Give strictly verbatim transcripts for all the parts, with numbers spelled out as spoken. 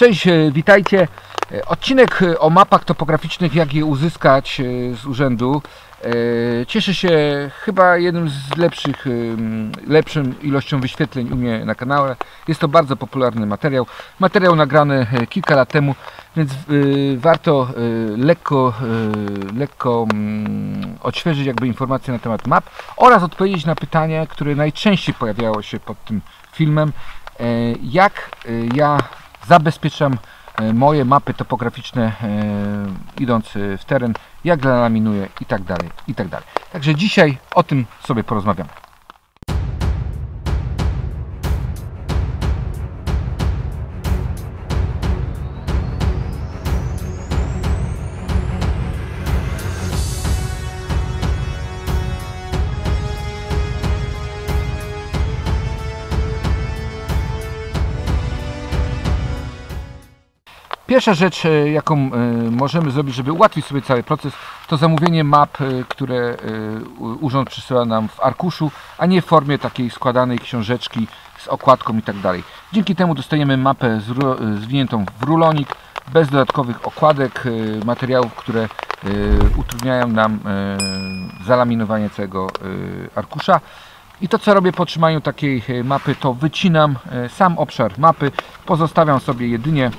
Cześć, witajcie. Odcinek o mapach topograficznych, jak je uzyskać z urzędu. Cieszę się chyba jednym z lepszych, lepszym ilością wyświetleń u mnie na kanale. Jest to bardzo popularny materiał. Materiał nagrany kilka lat temu, więc warto lekko, lekko odświeżyć jakby informacje na temat map oraz odpowiedzieć na pytania, które najczęściej pojawiało się pod tym filmem. Jak ja zabezpieczam moje mapy topograficzne, idąc w teren, jak laminuję i tak dalej, i tak dalej. Także dzisiaj o tym sobie porozmawiamy. Pierwsza rzecz, jaką możemy zrobić, żeby ułatwić sobie cały proces, to zamówienie map, które urząd przysyła nam w arkuszu, a nie w formie takiej składanej książeczki z okładką i tak dalej. Dzięki temu dostajemy mapę zwiniętą w rulonik, bez dodatkowych okładek, materiałów, które utrudniają nam zalaminowanie całego arkusza. I to, co robię po otrzymaniu takiej mapy, to wycinam sam obszar mapy, pozostawiam sobie jedynie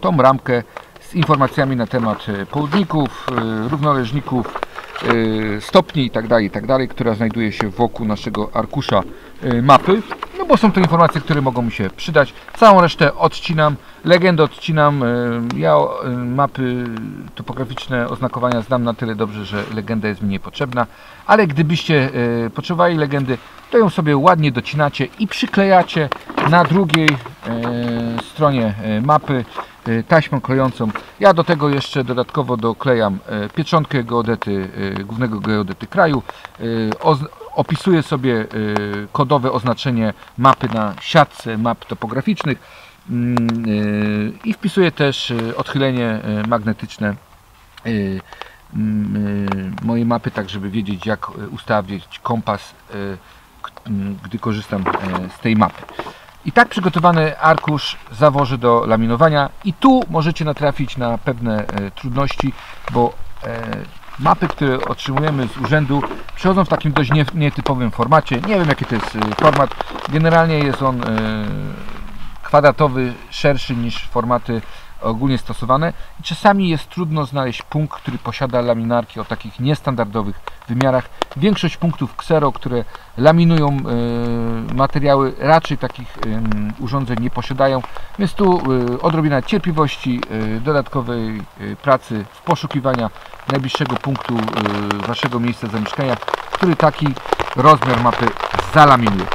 tą ramkę z informacjami na temat południków, równoleżników, stopni itd., itd., która znajduje się wokół naszego arkusza mapy, no bo są to informacje, które mogą mi się przydać. Całą resztę odcinam, legendę odcinam. Ja mapy topograficzne, oznakowania znam na tyle dobrze, że legenda jest mi niepotrzebna, ale gdybyście potrzebowali legendy, to ją sobie ładnie docinacie i przyklejacie na drugiej stronie mapy taśmą klejącą. Ja do tego jeszcze dodatkowo doklejam pieczątkę geodety, Głównego Geodety Kraju. Opisuję sobie kodowe oznaczenie mapy na siatce map topograficznych i wpisuję też odchylenie magnetyczne mojej mapy, tak żeby wiedzieć, jak ustawić kompas, gdy korzystam z tej mapy. I tak przygotowany arkusz zawożę do laminowania i tu możecie natrafić na pewne e, trudności, bo e, mapy, które otrzymujemy z urzędu, przychodzą w takim dość nie, nietypowym formacie. Nie wiem, jaki to jest e, format. Generalnie jest on e, kwadratowy, szerszy niż formaty ogólnie stosowane. I czasami jest trudno znaleźć punkt, który posiada laminarki o takich niestandardowych wymiarach. Większość punktów ksero, które laminują y, materiały, raczej takich y, urządzeń nie posiadają, więc tu y, odrobina cierpliwości, y, dodatkowej y, pracy w poszukiwaniu najbliższego punktu y, waszego miejsca zamieszkania, który taki rozmiar mapy zalaminuje.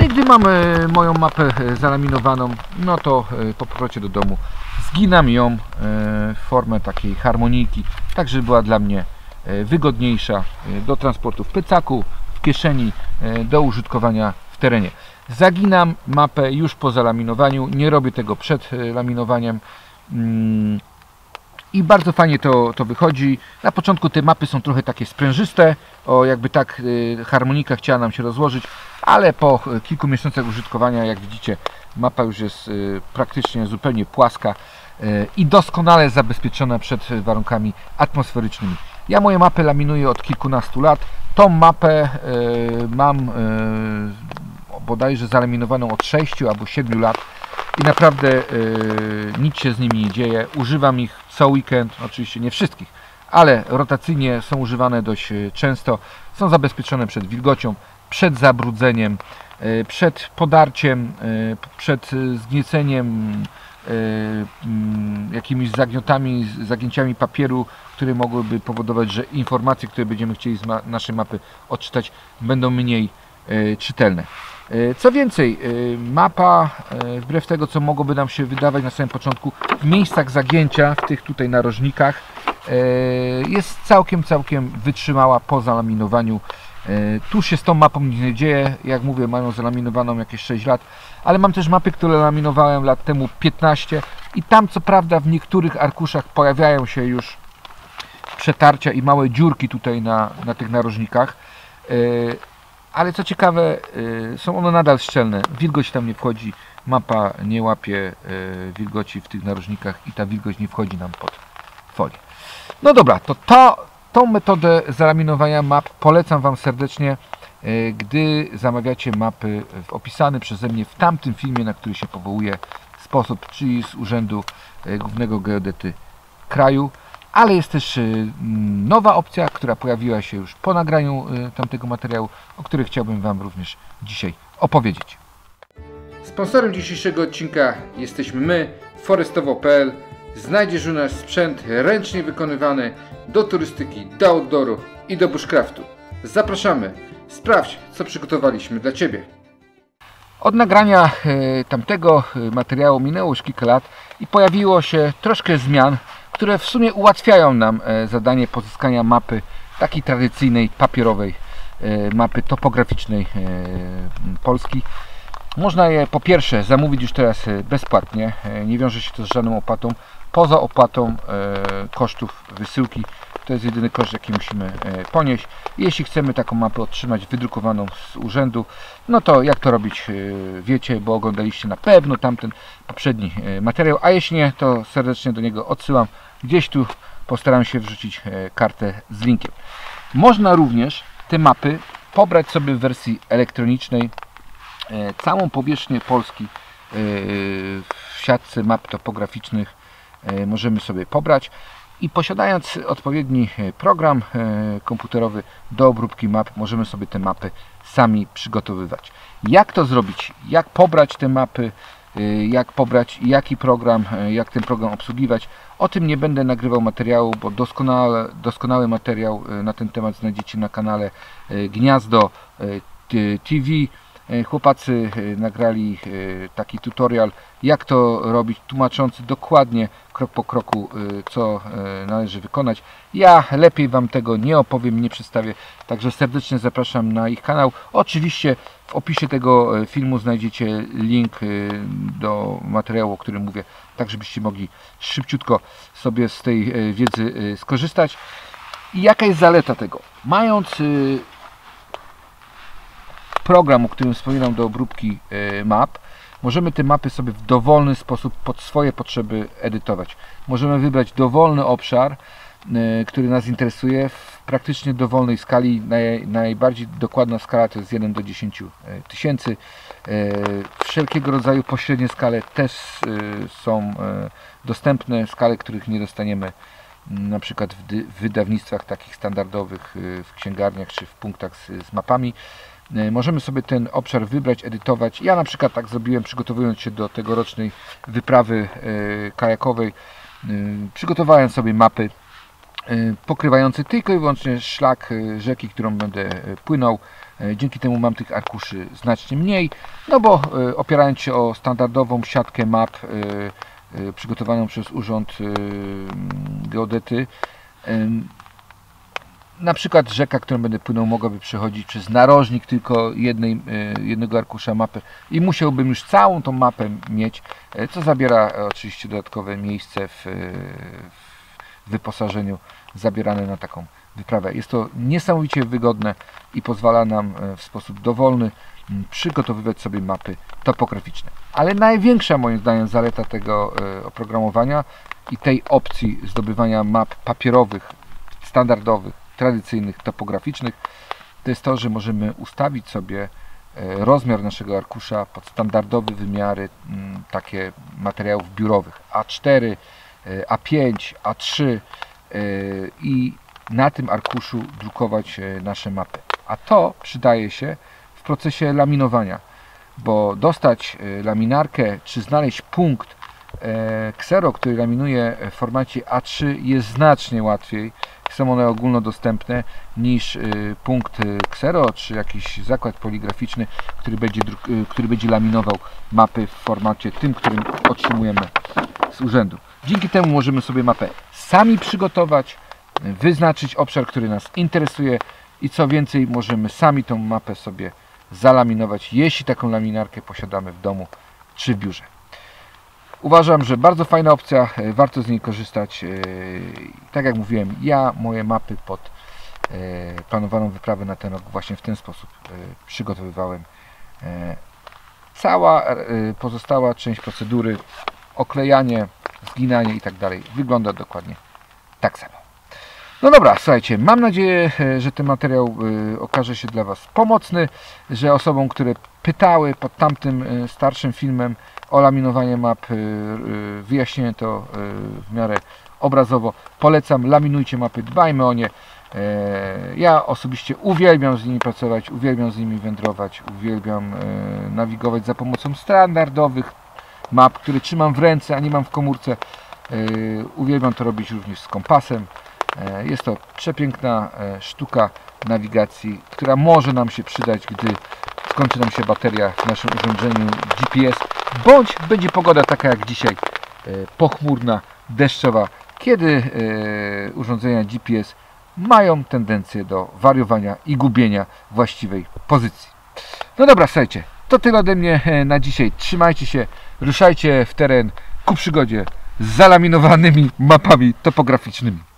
No i gdy mamy moją mapę zalaminowaną, no to y, po powrocie do domu zginam ją w formę takiej harmonijki, tak żeby była dla mnie wygodniejsza do transportu w plecaku, w kieszeni, do użytkowania w terenie. Zaginam mapę już po zalaminowaniu, nie robię tego przed laminowaniem i bardzo fajnie to, to wychodzi. Na początku te mapy są trochę takie sprężyste, o jakby tak harmonika chciała nam się rozłożyć, ale po kilku miesiącach użytkowania, jak widzicie, mapa już jest praktycznie zupełnie płaska i doskonale zabezpieczona przed warunkami atmosferycznymi. Ja moje mapy laminuję od kilkunastu lat. Tą mapę mam bodajże zalaminowaną od sześciu albo siedmiu lat i naprawdę nic się z nimi nie dzieje. Używam ich co weekend, oczywiście nie wszystkich, ale rotacyjnie są używane dość często. Są zabezpieczone przed wilgocią, przed zabrudzeniem, przed podarciem, przed zgnieceniem, jakimiś zagniotami, zagięciami papieru, które mogłyby powodować, że informacje, które będziemy chcieli z naszej mapy odczytać, będą mniej czytelne. Co więcej, mapa, wbrew tego, co mogłoby nam się wydawać na samym początku, w miejscach zagięcia, w tych tutaj narożnikach, jest całkiem, całkiem wytrzymała po zalaminowaniu. Tu się z tą mapą nic nie dzieje, jak mówię, mam ją zalaminowaną jakieś sześć lat, ale mam też mapy, które laminowałem lat temu piętnaście i tam co prawda w niektórych arkuszach pojawiają się już przetarcia i małe dziurki tutaj na, na tych narożnikach, ale co ciekawe, są one nadal szczelne, wilgoć tam nie wchodzi, mapa nie łapie wilgoci w tych narożnikach i ta wilgoć nie wchodzi nam pod folię. No dobra, to to, tą metodę zalaminowania map polecam Wam serdecznie, gdy zamawiacie mapy w opisany przeze mnie w tamtym filmie, na który się powołuje sposób, czyli z Urzędu Głównego Geodety Kraju. Ale jest też nowa opcja, która pojawiła się już po nagraniu tamtego materiału, o której chciałbym Wam również dzisiaj opowiedzieć. Sponsorem dzisiejszego odcinka jesteśmy my, Forestowo kropka pe el. Znajdziesz u nas sprzęt ręcznie wykonywany do turystyki, do outdooru i do bushcraftu. Zapraszamy! Sprawdź, co przygotowaliśmy dla Ciebie. Od nagrania tamtego materiału minęło już kilka lat i pojawiło się troszkę zmian, które w sumie ułatwiają nam zadanie pozyskania mapy takiej tradycyjnej, papierowej, mapy topograficznej Polski. Można je po pierwsze zamówić już teraz bezpłatnie, nie wiąże się to z żadną opłatą, poza opłatą kosztów wysyłki. To jest jedyny koszt, jaki musimy ponieść. Jeśli chcemy taką mapę otrzymać wydrukowaną z urzędu, no to jak to robić wiecie, bo oglądaliście na pewno tamten poprzedni materiał, a jeśli nie, to serdecznie do niego odsyłam. Gdzieś tu postaram się wrzucić kartę z linkiem. Można również te mapy pobrać sobie w wersji elektronicznej. Całą powierzchnię Polski w siatce map topograficznych możemy sobie pobrać i posiadając odpowiedni program komputerowy do obróbki map, możemy sobie te mapy sami przygotowywać. Jak to zrobić? Jak pobrać te mapy? Jak pobrać? Jaki program? Jak ten program obsługiwać? O tym nie będę nagrywał materiału, bo doskonały, doskonały materiał na ten temat znajdziecie na kanale Gniazdo T V. Chłopacy nagrali taki tutorial, jak to robić, tłumaczący dokładnie krok po kroku, co należy wykonać. Ja lepiej Wam tego nie opowiem, nie przedstawię, także serdecznie zapraszam na ich kanał. Oczywiście w opisie tego filmu znajdziecie link do materiału, o którym mówię, tak żebyście mogli szybciutko sobie z tej wiedzy skorzystać. I jaka jest zaleta tego? Mając program, o którym wspominam, do obróbki map, możemy te mapy sobie w dowolny sposób pod swoje potrzeby edytować. Możemy wybrać dowolny obszar, który nas interesuje w praktycznie dowolnej skali. Najbardziej dokładna skala to jest jeden do dziesięciu tysięcy. Wszelkiego rodzaju pośrednie skale też są dostępne, skale, których nie dostaniemy na przykład w wydawnictwach takich standardowych, w księgarniach czy w punktach z mapami. Możemy sobie ten obszar wybrać, edytować. Ja na przykład tak zrobiłem, przygotowując się do tegorocznej wyprawy kajakowej. Przygotowałem sobie mapy pokrywające tylko i wyłącznie szlak rzeki, którą będę płynął. Dzięki temu mam tych arkuszy znacznie mniej, no bo opierając się o standardową siatkę map przygotowaną przez Urząd Geodety, na przykład rzeka, którą będę płynął, mogłaby przechodzić przez narożnik tylko jednej, jednego arkusza mapy i musiałbym już całą tą mapę mieć, co zabiera oczywiście dodatkowe miejsce w, w wyposażeniu zabierane na taką wyprawę. Jest to niesamowicie wygodne i pozwala nam w sposób dowolny przygotowywać sobie mapy topograficzne. Ale największa moim zdaniem zaleta tego oprogramowania i tej opcji zdobywania map papierowych, standardowych, tradycyjnych, topograficznych, to jest to, że możemy ustawić sobie rozmiar naszego arkusza pod standardowe wymiary takie materiałów biurowych A cztery, A pięć, A trzy i na tym arkuszu drukować nasze mapy. A to przydaje się w procesie laminowania, bo dostać laminarkę czy znaleźć punkt ksero, który laminuje w formacie A trzy, jest znacznie łatwiej. Są one ogólnodostępne niż punkt ksero czy jakiś zakład poligraficzny, który będzie, który będzie laminował mapy w formacie tym, którym otrzymujemy z urzędu. Dzięki temu możemy sobie mapę sami przygotować, wyznaczyć obszar, który nas interesuje i co więcej, możemy sami tą mapę sobie zalaminować, jeśli taką laminarkę posiadamy w domu czy w biurze. Uważam, że bardzo fajna opcja, warto z niej korzystać. Tak jak mówiłem, ja moje mapy pod planowaną wyprawę na ten rok właśnie w ten sposób przygotowywałem Cała pozostała część procedury, oklejanie, zginanie i tak dalej, wygląda dokładnie tak samo. No dobra, słuchajcie, mam nadzieję, że ten materiał okaże się dla Was pomocny, że osobom, które pytały pod tamtym starszym filmem o laminowanie map, wyjaśnię to w miarę obrazowo. Polecam, laminujcie mapy, dbajmy o nie. Ja osobiście uwielbiam z nimi pracować, uwielbiam z nimi wędrować, uwielbiam nawigować za pomocą standardowych map, które trzymam w ręce, a nie mam w komórce. Uwielbiam to robić również z kompasem. Jest to przepiękna sztuka nawigacji, która może nam się przydać, gdy skończy nam się bateria w naszym urządzeniu G P S, bądź będzie pogoda taka jak dzisiaj, pochmurna, deszczowa, kiedy urządzenia G P S mają tendencję do wariowania i gubienia właściwej pozycji. No dobra, słuchajcie, to tyle ode mnie na dzisiaj. Trzymajcie się, ruszajcie w teren ku przygodzie z zalaminowanymi mapami topograficznymi.